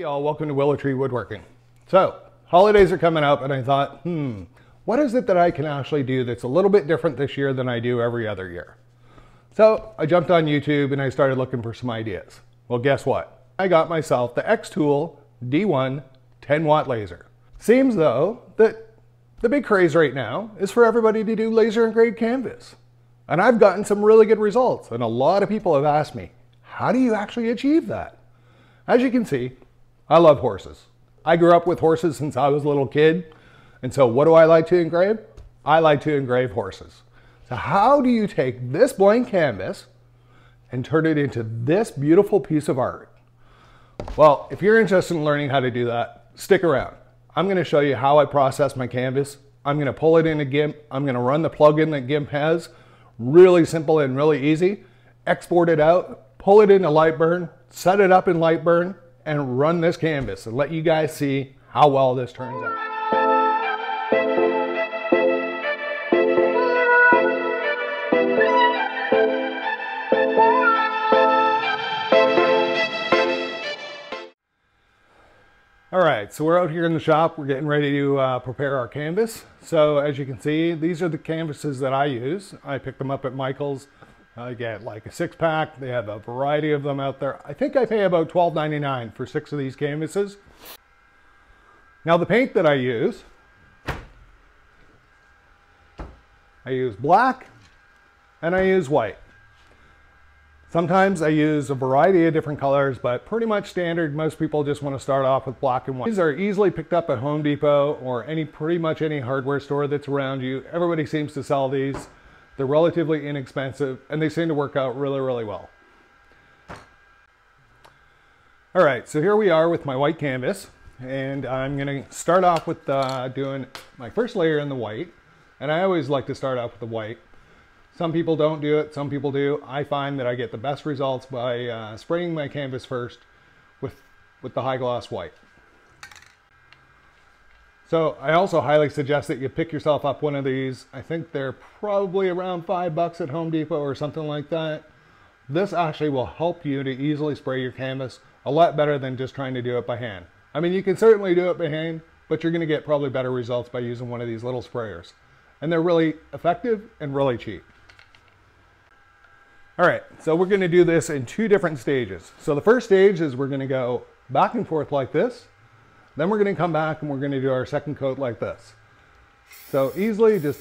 Hey y'all, welcome to Willowtree Woodworking. So, holidays are coming up and I thought, what is it that I can actually do that's a little bit different this year than I do every other year? So, I jumped on YouTube and I started looking for some ideas. Well, guess what? I got myself the xTool D1 10-watt laser. Seems though that the big craze right now is for everybody to do laser engraved canvas. And I've gotten some really good results and a lot of people have asked me, how do you actually achieve that? As you can see, I love horses. I grew up with horses since I was a little kid. And so what do I like to engrave? I like to engrave horses. So how do you take this blank canvas and turn it into this beautiful piece of art? Well, if you're interested in learning how to do that, stick around. I'm gonna show you how I process my canvas. I'm gonna pull it into GIMP. I'm gonna run the plugin that GIMP has. Really simple and really easy. Export it out, pull it into Lightburn, set it up in Lightburn, and run this canvas and let you guys see how well this turns out. All right, so we're out here in the shop. We're getting ready to prepare our canvas. So as you can see, these are the canvases that I use. I picked them up at Michael's. I get like a 6-pack. They have a variety of them out there. I think I pay about $12.99 for 6 of these canvases. Now the paint that I use black and I use white. Sometimes I use a variety of different colors, but pretty much standard, most people just want to start off with black and white. These are easily picked up at Home Depot or pretty much any hardware store that's around you. Everybody seems to sell these. They're relatively inexpensive and they seem to work out really, really well. All right, so here we are with my white canvas and I'm gonna start off with doing my first layer in the white. And I always like to start off with the white. Some people don't do it, some people do. I find that I get the best results by spraying my canvas first with the high gloss white. So I also highly suggest that you pick yourself up one of these. I think they're probably around $5 at Home Depot or something like that. This actually will help you to easily spray your canvas a lot better than just trying to do it by hand. I mean, you can certainly do it by hand, but you're gonna get probably better results by using one of these little sprayers. And they're really effective and really cheap. All right, so we're gonna do this in 2 different stages. So the first stage is we're gonna go back and forth like this. Then we're going to come back and we're going to do our second coat like this. So easily just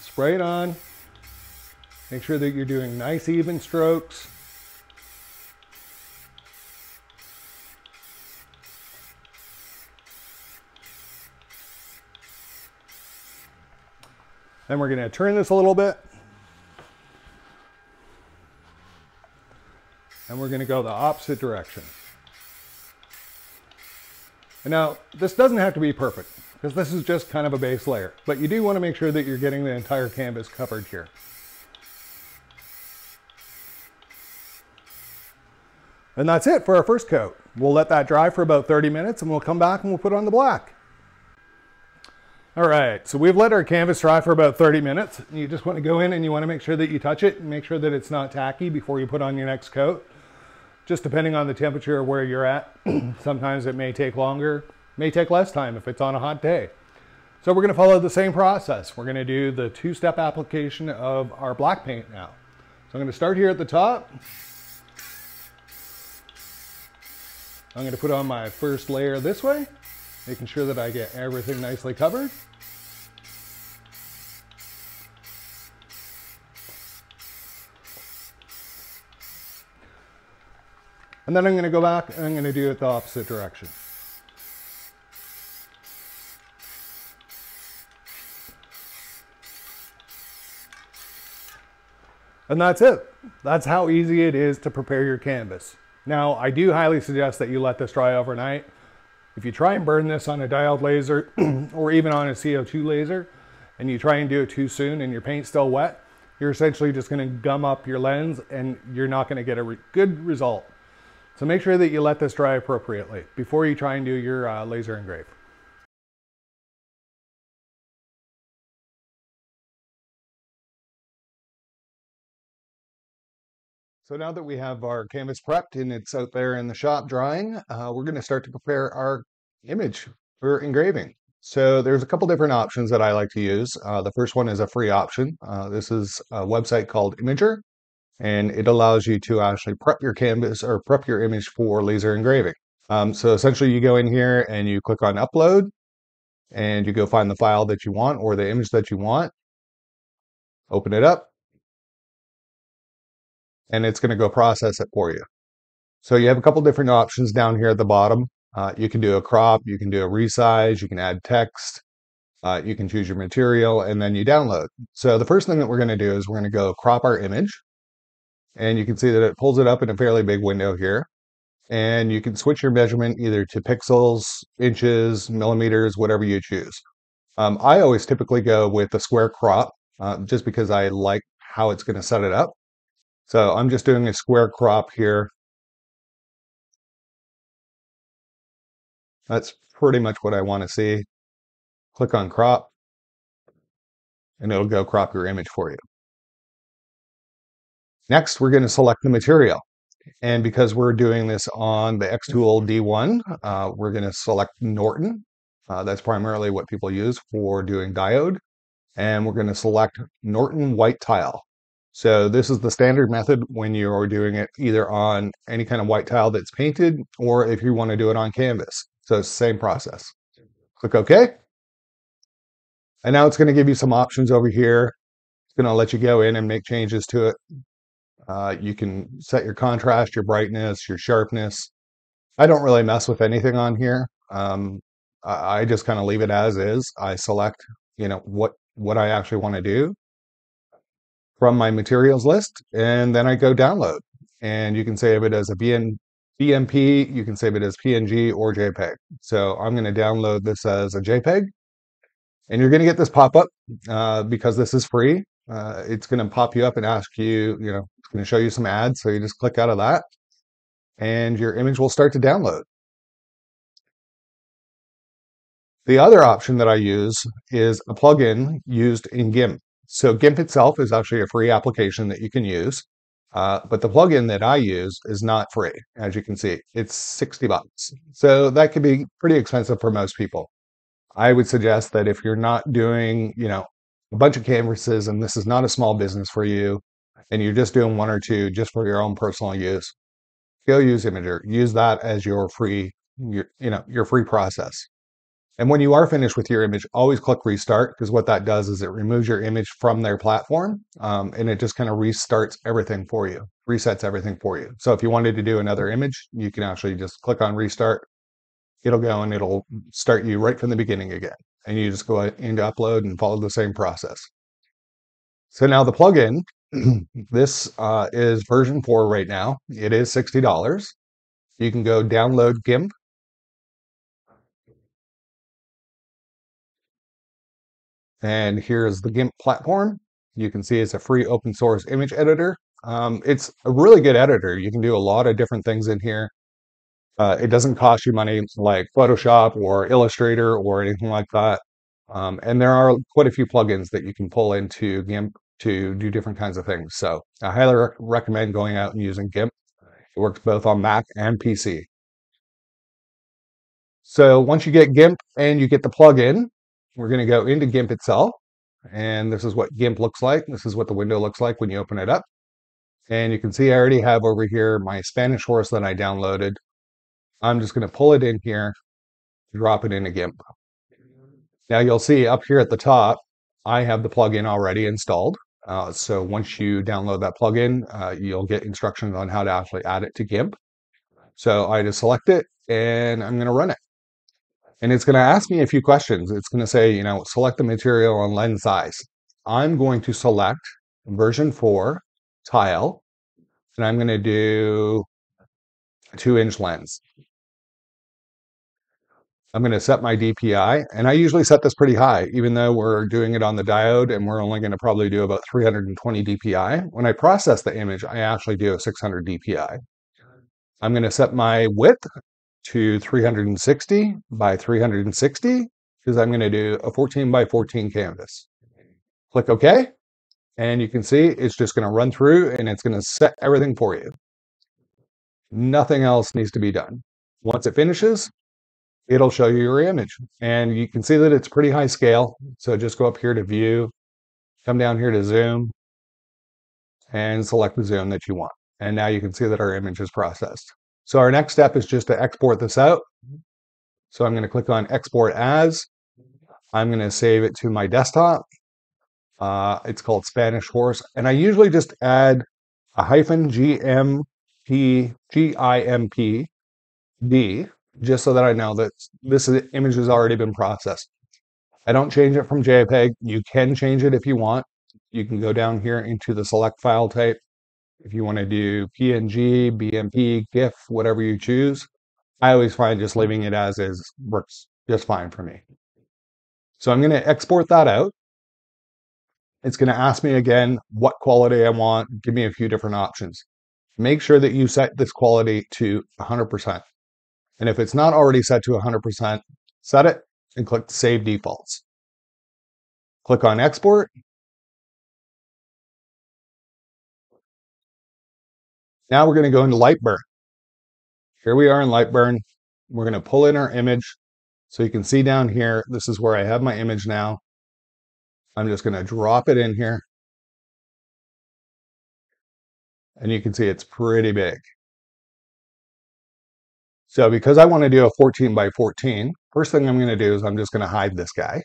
spray it on. Make sure that you're doing nice even strokes. Then we're going to turn this a little bit. And we're going to go the opposite direction. Now, this doesn't have to be perfect because this is just kind of a base layer, but you do want to make sure that you're getting the entire canvas covered here. And that's it for our first coat. We'll let that dry for about 30 minutes and we'll come back and we'll put on the black. All right, so we've let our canvas dry for about 30 minutes. You just want to go in and you want to make sure that you touch it and make sure that it's not tacky before you put on your next coat. Just depending on the temperature of where you're at. Sometimes it may take longer, may take less time if it's on a hot day. So we're gonna follow the same process. We're gonna do the 2-step application of our black paint now. So I'm gonna start here at the top. I'm gonna put on my first layer this way, making sure that I get everything nicely covered. And then I'm going to go back and I'm going to do it the opposite direction. And that's it. That's how easy it is to prepare your canvas. Now, I do highly suggest that you let this dry overnight. If you try and burn this on a diode laser or even on a CO2 laser, and you try and do it too soon and your paint's still wet, you're essentially just going to gum up your lens and you're not going to get a good result. So make sure that you let this dry appropriately before you try and do your laser engrave. So now that we have our canvas prepped and it's out there in the shop drying, we're going to start to prepare our image for engraving. So there's a couple different options that I like to use. The first one is a free option. This is a website called Imag-R, and it allows you to actually prep your canvas or prep your image for laser engraving. So essentially you go in here and you click on upload and you go find the file that you want or the image that you want, open it up, and it's going to go process it for you. So you have a couple different options down here at the bottom. You can do a crop, you can do a resize, you can add text, you can choose your material, and then you download. So the first thing that we're going to do is we're going to go crop our image. And you can see that it pulls it up in a fairly big window here. And you can switch your measurement either to pixels, inches, millimeters, whatever you choose. I always typically go with a square crop just because I like how it's going to set it up. So I'm just doing a square crop here. That's pretty much what I want to see. Click on crop, and it'll go crop your image for you. Next, we're going to select the material. And because we're doing this on the xTool D1, we're going to select Norton. That's primarily what people use for doing diode. And we're going to select Norton white tile. So this is the standard method when you're doing it either on any kind of white tile that's painted or if you want to do it on canvas. So it's the same process. Click OK. And now it's going to give you some options over here. It's going to let you go in and make changes to it. You can set your contrast, your brightness, your sharpness. I don't really mess with anything on here. I just kind of leave it as is. I select, you know, what I actually want to do from my materials list, and then I go download. And you can save it as a BMP, you can save it as PNG or JPEG. So I'm going to download this as a JPEG, and you're going to get this pop-up because this is free. It's going to pop you up and ask you, you know, it's going to show you some ads. So you just click out of that, and your image will start to download. The other option that I use is a plugin used in GIMP. So GIMP itself is actually a free application that you can use, but the plugin that I use is not free. As you can see, it's 60 bucks. So that could be pretty expensive for most people. I would suggest that if you're not doing, you know, a bunch of canvases and this is not a small business for you, and you're just doing one or two just for your own personal use, go use Imag-R. Use that as your free, your free process. And when you are finished with your image, always click restart, because what that does is it removes your image from their platform, and it just kind of restarts everything for you, resets everything for you. So if you wanted to do another image, you can actually just click on restart. It'll go and it'll start you right from the beginning again. And you just go into upload and follow the same process. So now the plugin, this is version 4 right now. It is $60. You can go download GIMP. And here is the GIMP platform. You can see it's a free open source image editor. It's a really good editor. You can do a lot of different things in here. It doesn't cost you money like Photoshop or Illustrator or anything like that. And there are quite a few plugins that you can pull into GIMP to do different kinds of things. So I highly recommend going out and using GIMP. It works both on Mac and PC. So once you get GIMP and you get the plugin, we're going to go into GIMP itself, and this is what GIMP looks like. This is what the window looks like when you open it up. And you can see I already have over here my Spanish horse that I downloaded. I'm just going to pull it in here, drop it into GIMP. Now you'll see up here at the top, I have the plugin already installed. So once you download that plugin, you'll get instructions on how to actually add it to GIMP. So I just select it, and I'm going to run it. And it's going to ask me a few questions. It's going to say, you know, select the material and lens size. I'm going to select version 4 tile, and I'm going to do a 2-inch lens. I'm going to set my DPI, and I usually set this pretty high, even though we're doing it on the diode, and we're only going to probably do about 320 DPI. When I process the image, I actually do a 600 DPI. I'm going to set my width to 360 by 360, because I'm going to do a 14 by 14 canvas. Click OK, And you can see it's just going to run through and it's going to set everything for you. Nothing else needs to be done. Once it finishes, it'll show you your image. And you can see that it's pretty high scale. So just go up here to view, come down here to zoom, and select the zoom that you want. And now you can see that our image is processed. So our next step is just to export this out. So I'm going to click on export as. I'm going to save it to my desktop. It's called Spanish Horse. And I usually just add a hyphen GIMP D, just so that I know that this image has already been processed. I don't change it from JPEG. You can change it if you want. You can go down here into the select file type. If you want to do PNG, BMP, GIF, whatever you choose. I always find just leaving it as is works just fine for me. So I'm going to export that out. It's going to ask me again what quality I want. Give me a few different options. Make sure that you set this quality to 100%. And if it's not already set to 100%, set it and click Save Defaults. Click on Export. Now we're going to go into Lightburn. Here we are in Lightburn. We're going to pull in our image. So you can see down here, this is where I have my image now. I'm just going to drop it in here. And you can see it's pretty big. So because I want to do a 14 by 14, first thing I'm going to do is I'm just going to hide this guy.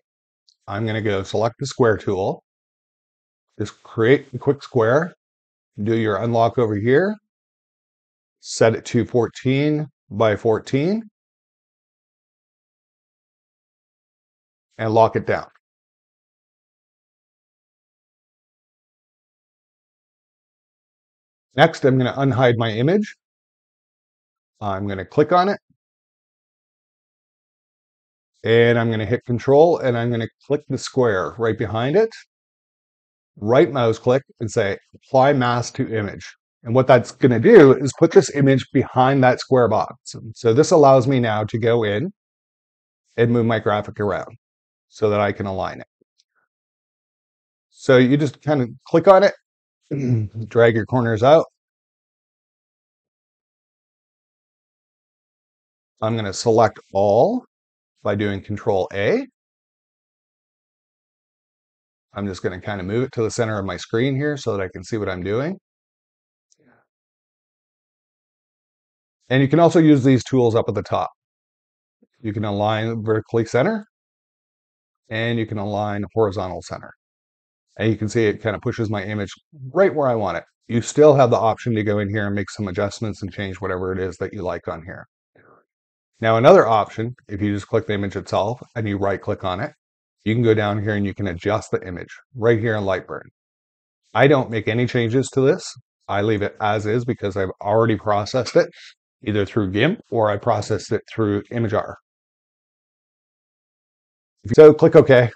I'm going to go select the square tool. Just create a quick square. Do your unlock over here. Set it to 14 by 14. And lock it down. Next, I'm going to unhide my image. I'm going to click on it. And I'm going to hit Control, and I'm going to click the square right behind it. Right mouse click and say Apply Mask to Image. And what that's going to do is put this image behind that square box. So this allows me now to go in and move my graphic around so that I can align it. So you just kind of click on it. Drag your corners out. I'm going to select all by doing Control A. I'm just going to kind of move it to the center of my screen here so that I can see what I'm doing. And you can also use these tools up at the top. You can align vertically center, and you can align horizontal center. And you can see it kind of pushes my image right where I want it. You still have the option to go in here and make some adjustments and change whatever it is that you like on here. Now another option, if you just click the image itself and you right click on it, you can go down here and you can adjust the image right here in Lightburn. I don't make any changes to this. I leave it as is because I've already processed it either through GIMP or I processed it through Imag-R. So click OK.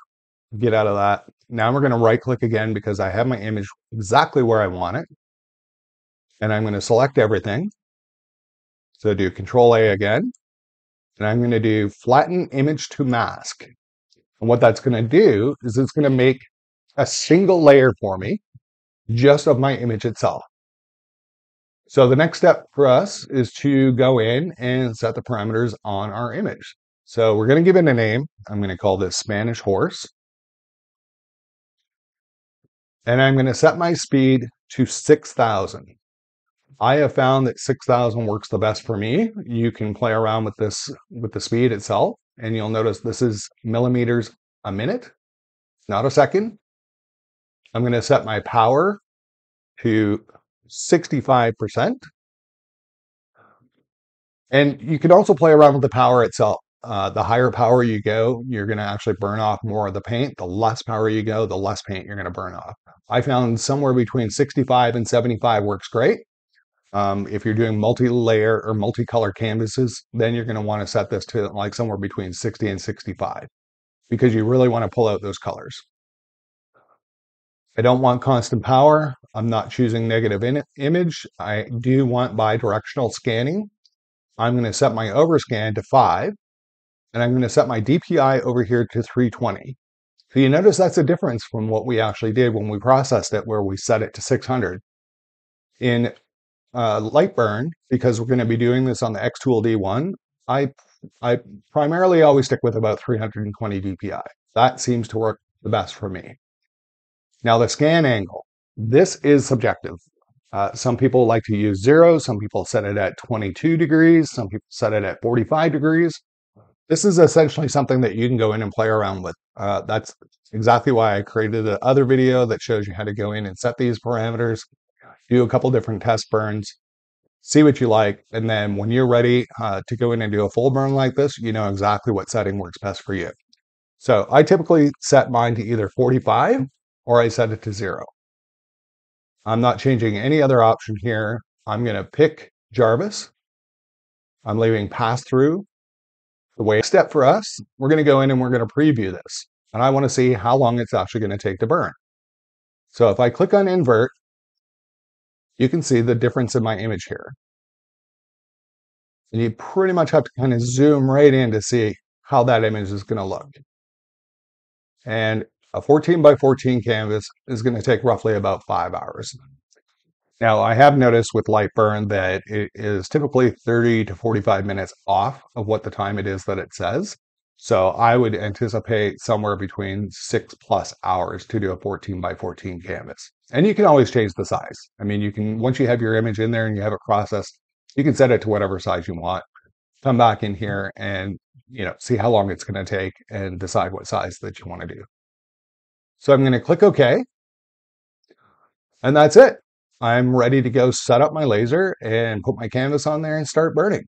Get out of that. Now we're going to right click again because I have my image exactly where I want it. And I'm going to select everything. So do Control A again. And I'm going to do Flatten Image to Mask. And what that's going to do is it's going to make a single layer for me just of my image itself. So the next step for us is to go in and set the parameters on our image. So we're going to give it a name. I'm going to call this Spanish Horse. And I'm going to set my speed to 6,000. I have found that 6,000 works the best for me. You can play around with this, with the speed itself. And you'll notice this is millimeters a minute, not a second. I'm going to set my power to 65%. And you can also play around with the power itself. The higher power you go, you're going to actually burn off more of the paint. The less power you go, the less paint you're going to burn off. I found somewhere between 65 and 75 works great. If you're doing multi-layer or multi-color canvases, then you're going to want to set this to like somewhere between 60 and 65 because you really want to pull out those colors. I don't want constant power. I'm not choosing negative image. I do want bi-directional scanning. I'm going to set my overscan to 5. And I'm going to set my DPI over here to 320. So you notice that's a difference from what we actually did when we processed it, where we set it to 600. In Lightburn, because we're going to be doing this on the xTool D1, I primarily always stick with about 320 dpi. That seems to work the best for me. Now the scan angle, this is subjective. Some people like to use 0, some people set it at 22 degrees, some people set it at 45 degrees. This is essentially something that you can go in and play around with. That's exactly why I created the other video that shows you how to go in and set these parameters, do a couple different test burns, see what you like, and then when you're ready to go in and do a full burn like this, you know exactly what setting works best for you. So I typically set mine to either 45 or I set it to 0. I'm not changing any other option here. I'm going to pick Jarvis. I'm leaving pass through. The wait step for us, we're going to go in and we're going to preview this. And I want to see how long it's actually going to take to burn. So if I click on invert, you can see the difference in my image here. And you pretty much have to kind of zoom right in to see how that image is going to look. And a 14 by 14 canvas is going to take roughly about 5 hours. Now, I have noticed with Lightburn that it is typically 30 to 45 minutes off of what the time it is that it says. So I would anticipate somewhere between 6+ hours to do a 14 by 14 canvas. And you can always change the size. I mean, you can, once you have your image in there and you have it processed, you can set it to whatever size you want. Come back in here and, you know, see how long it's going to take and decide what size that you want to do. So I'm going to click OK. And that's it. I'm ready to go set up my laser and put my canvas on there and start burning.